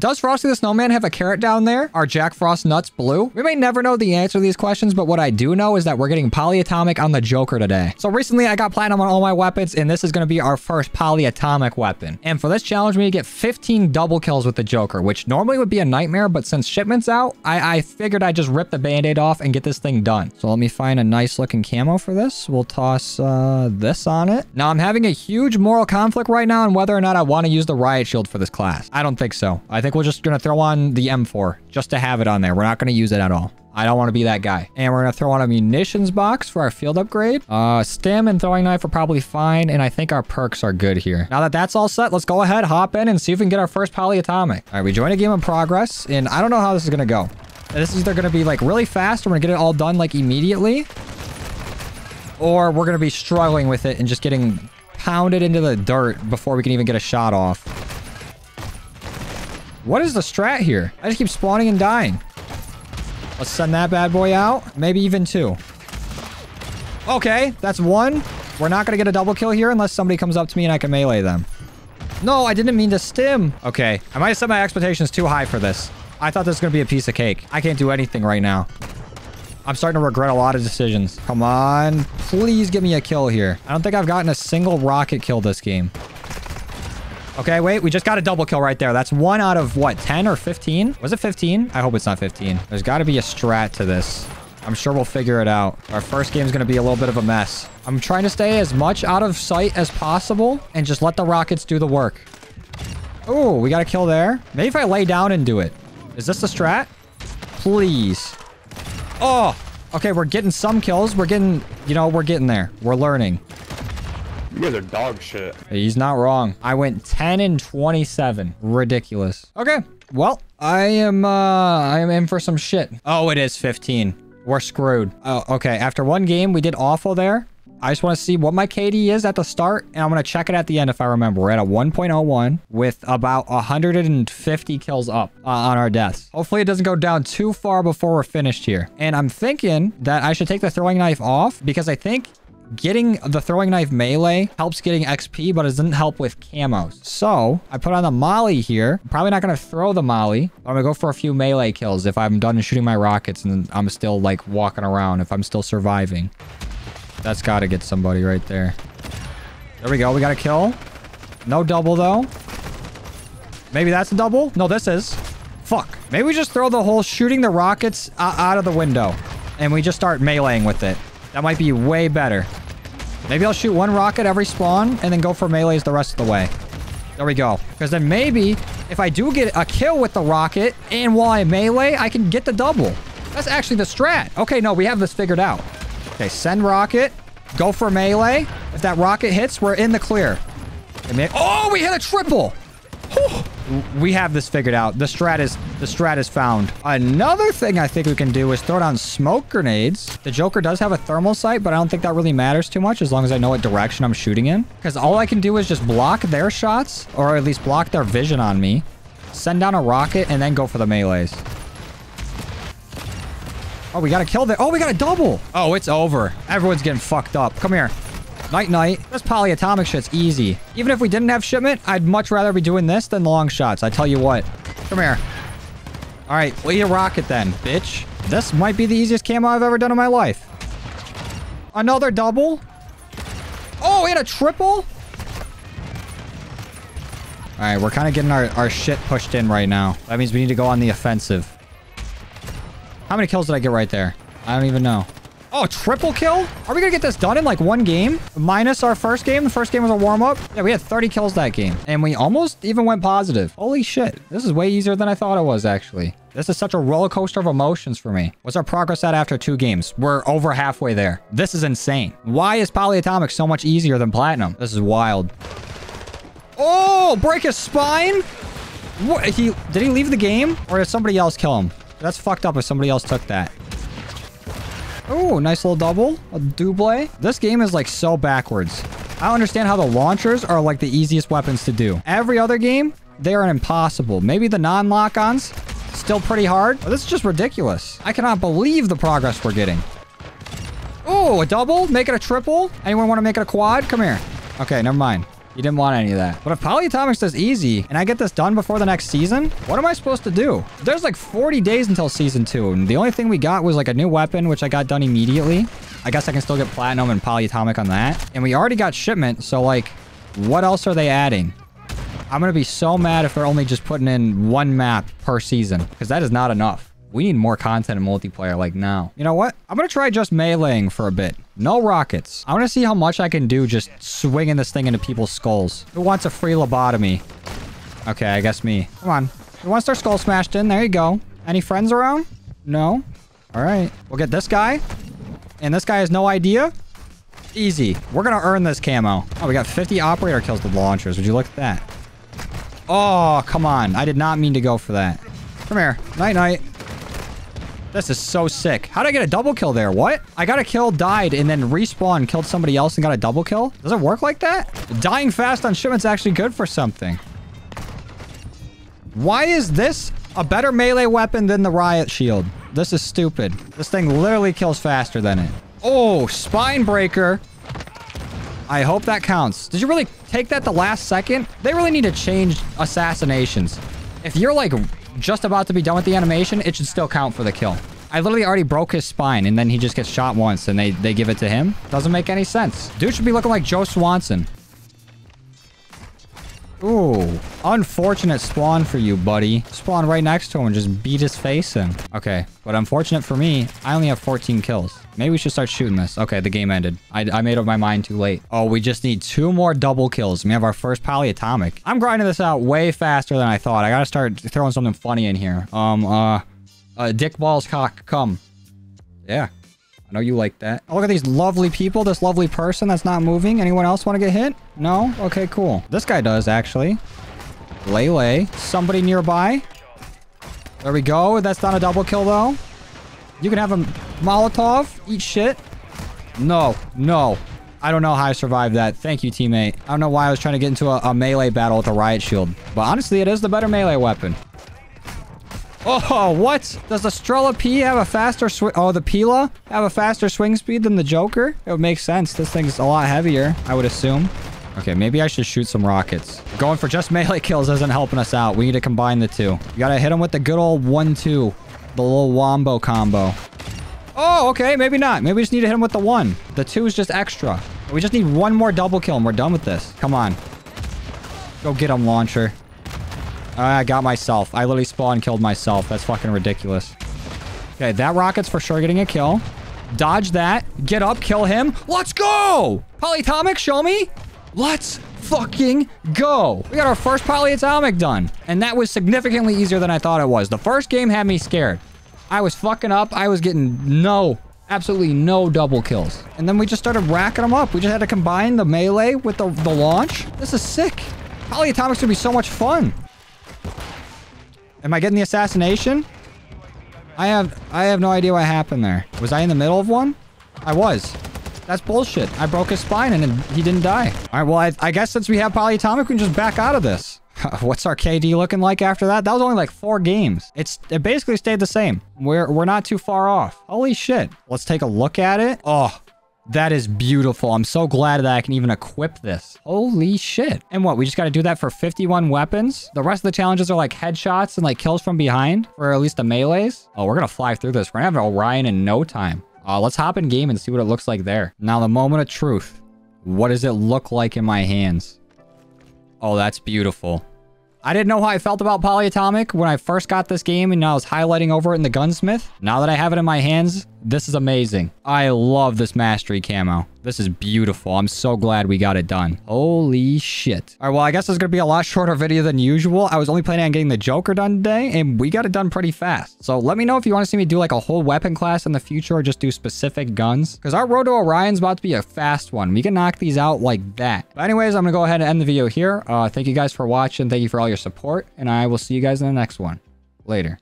Does Frosty the Snowman have a carrot down there? Are Jack Frost nuts blue? We may never know the answer to these questions, but what I do know is that we're getting polyatomic on the Joker today. So recently I got platinum on all my weapons, and this is going to be our first polyatomic weapon. And for this challenge, we get 15 double kills with the Joker, which normally would be a nightmare, but since shipment's out, I figured I'd just rip the band-aid off and get this thing done. So let me find a nice looking camo for this. We'll toss this on it. Now I'm having a huge moral conflict right now on whether or not I want to use the riot shield for this class. I don't think so. I think we're just going to throw on the M4 just to have it on there. We're not going to use it at all. I don't want to be that guy. And we're going to throw on a munitions box for our field upgrade. Stim and throwing knife are probably fine. And I think our perks are good here. Now that that's all set, let's go ahead, hop in, and see if we can get our first polyatomic. All right, we joined a game in progress. And I don't know how this is going to go. This is either going to be like really fast, or we're going to get it all done like immediately. Or we're going to be struggling with it and just getting pounded into the dirt before we can even get a shot off. What is the strat here? I just keep spawning and dying. Let's send that bad boy out. Maybe even two. Okay, that's one. We're not going to get a double kill here unless somebody comes up to me and I can melee them. No, I didn't mean to stim. Okay, I might have set my expectations too high for this. I thought this was going to be a piece of cake. I can't do anything right now. I'm starting to regret a lot of decisions. Come on. Please give me a kill here. I don't think I've gotten a single rocket kill this game. Okay, wait, we just got a double kill right there. That's one out of, what, 10 or 15? Was it 15? I hope it's not 15. There's got to be a strat to this. I'm sure we'll figure it out. Our first game's going to be a little bit of a mess. I'm trying to stay as much out of sight as possible and just let the rockets do the work. Oh, we got a kill there. Maybe if I lay down and do it. Is this the strat? Please. Oh, okay, we're getting some kills. We're getting, you know, we're getting there. We're learning. You guys are dog shit. He's not wrong. I went 10 and 27. Ridiculous. Okay. Well, I am in for some shit. Oh, it is 15. We're screwed. Oh, okay. After one game, we did awful there. I just want to see what my KD is at the start, and I'm going to check it at the end if I remember. We're at a 1.01 with about 150 kills up on our deaths. Hopefully, it doesn't go down too far before we're finished here. And I'm thinking that I should take the throwing knife off because I think getting the throwing knife melee helps getting XP, but it doesn't help with camos. So I put on the Molly here. I'm probably not going to throw the Molly. I'm going to go for a few melee kills if I'm done shooting my rockets and I'm still like walking around, if I'm still surviving. That's got to get somebody right there. There we go. We got a kill. No double though. Maybe that's a double. No, this is. Fuck. Maybe we just throw the whole shooting the rockets out of the window and we just start meleeing with it. That might be way better. Maybe I'll shoot one rocket every spawn and then go for melees the rest of the way. There we go. Because then maybe if I do get a kill with the rocket and while I melee, I can get the double. That's actually the strat. Okay, no, we have this figured out. Okay, send rocket. Go for melee. If that rocket hits, we're in the clear. Oh, we hit a triple. Whew. We have this figured out. The strat is found. Another thing I think we can do is throw down smoke grenades. The Joker does have a thermal sight, but I don't think that really matters too much as long as I know what direction I'm shooting in. Because all I can do is just block their shots, or at least block their vision on me. Send down a rocket and then go for the melees. Oh, we got a kill there. Oh, we got a double. Oh, it's over. Everyone's getting fucked up. Come here. Night-night. This polyatomic shit's easy. Even if we didn't have shipment, I'd much rather be doing this than long shots. I tell you what. Come here. All right. We'll eat a rocket then, bitch. This might be the easiest camo I've ever done in my life. Another double. Oh, we had a triple? All right. We're kind of getting our shit pushed in right now. That means we need to go on the offensive. How many kills did I get right there? I don't even know. Oh, triple kill? Are we going to get this done in like one game? Minus our first game. The first game was a warm-up. Yeah, we had 30 kills that game. And we almost even went positive. Holy shit. This is way easier than I thought it was, actually. This is such a roller coaster of emotions for me. What's our progress at after 2 games? We're over halfway there. This is insane. Why is polyatomic so much easier than platinum? This is wild. Oh, break his spine? What? Did he leave the game? Or did somebody else kill him? That's fucked up if somebody else took that. Oh, nice little double. A double. This game is like so backwards. I don't understand how the launchers are like the easiest weapons to do. Every other game, they are impossible. Maybe the non-lock-ons, still pretty hard. Oh, this is just ridiculous. I cannot believe the progress we're getting. Oh, a double. Make it a triple. Anyone want to make it a quad? Come here. Okay, never mind. You didn't want any of that. But if polyatomics does easy and I get this done before the next season, what am I supposed to do? There's like 40 days until season 2. And the only thing we got was like a new weapon, which I got done immediately. I guess I can still get platinum and polyatomic on that. And we already got shipment. So like, what else are they adding? I'm going to be so mad if they're only just putting in one map per season, because that is not enough. We need more content in multiplayer like now. You know what? I'm going to try just meleeing for a bit. No rockets. I want to see how much I can do just swinging this thing into people's skulls. Who wants a free lobotomy? Okay, I guess me. Come on. Who wants their skull smashed in? There you go. Any friends around? No? All right. We'll get this guy. And this guy has no idea. Easy. We're going to earn this camo. Oh, we got 50 operator kills with launchers. Would you look at that? Oh, come on. I did not mean to go for that. Come here. Night-night. This is so sick. How did I get a double kill there? What? I got a kill, died, and then respawned, killed somebody else, and got a double kill? Does it work like that? Dying fast on shipment's actually good for something. Why is this a better melee weapon than the riot shield? This is stupid. This thing literally kills faster than it. Oh, spine breaker. I hope that counts. Did you really take that the last second? They really need to change assassinations. If you're like just about to be done with the animation, it should still count for the kill. I literally already broke his spine, and then he just gets shot once, and they give it to him. Doesn't make any sense. Dude should be looking like Joe Swanson. Ooh. Unfortunate spawn for you, buddy. Spawn right next to him and just beat his face in. Okay. But unfortunate for me, I only have 14 kills. Maybe we should start shooting this. Okay, the game ended. I made up my mind too late. Oh, we just need 2 more double kills. We have our first polyatomic. I'm grinding this out way faster than I thought. I gotta start throwing something funny in here. Dick balls cock cum. Yeah. I know you like that. Oh, look at these lovely people. This lovely person that's not moving. Anyone else want to get hit? No? Okay, cool. This guy does, actually. Lele. Somebody nearby. There we go. That's not a double kill, though. You can have a Molotov. Eat shit. No. No. I don't know how I survived that. Thank you, teammate. I don't know why I was trying to get into a melee battle with a riot shield. But honestly, it is the better melee weapon. Oh, what? Does the Strela P have a faster swing? Oh, the Pila have a faster swing speed than the JOKR? It would make sense. This thing's a lot heavier, I would assume. Okay, maybe I should shoot some rockets. Going for just melee kills isn't helping us out. We need to combine the two. You gotta hit him with the good old 1-2. The little wombo combo. Oh, okay, maybe not. Maybe we just need to hit him with the 1. The 2 is just extra. We just need 1 more double kill and we're done with this. Come on. Go get him, launcher. I got myself. I literally spawn killed myself. That's fucking ridiculous. Okay, that rocket's for sure getting a kill. Dodge that. Get up, kill him. Let's go! Polyatomic, show me. Let's fucking go. We got our first polyatomic done. And that was significantly easier than I thought it was. The first game had me scared. I was fucking up. I was getting absolutely no double kills. And then we just started racking them up. We just had to combine the melee with the launch. This is sick. Polyatomics would be so much fun. Am I getting the assassination? I have no idea what happened there. Was I in the middle of one? I was. That's bullshit. I broke his spine and he didn't die. All right, well, I guess since we have polyatomic, we can just back out of this. What's our KD looking like after that? That was only like 4 games. It basically stayed the same. We're not too far off. Holy shit. Let's take a look at it. Oh, that is beautiful. I'm so glad that I can even equip this. Holy shit. And what? We just got to do that for 51 weapons? The rest of the challenges are like headshots and like kills from behind, or at least the melees. Oh, we're going to fly through this. We're going to have an Orion in no time. Let's hop in game and see what it looks like there. Now, the moment of truth. What does it look like in my hands? Oh, that's beautiful. I didn't know how I felt about polyatomic when I first got this game and I was highlighting over it in the gunsmith. Now that I have it in my hands, this is amazing. I love this mastery camo. This is beautiful. I'm so glad we got it done. Holy shit. All right, well, I guess this is going to be a lot shorter video than usual. I was only planning on getting the JOKR done today, and we got it done pretty fast. So let me know if you want to see me do like a whole weapon class in the future or just do specific guns. Because our road to Orion's about to be a fast one. We can knock these out like that. But anyways, I'm going to go ahead and end the video here. Thank you guys for watching. Thank you for all your support. And I will see you guys in the next one. Later.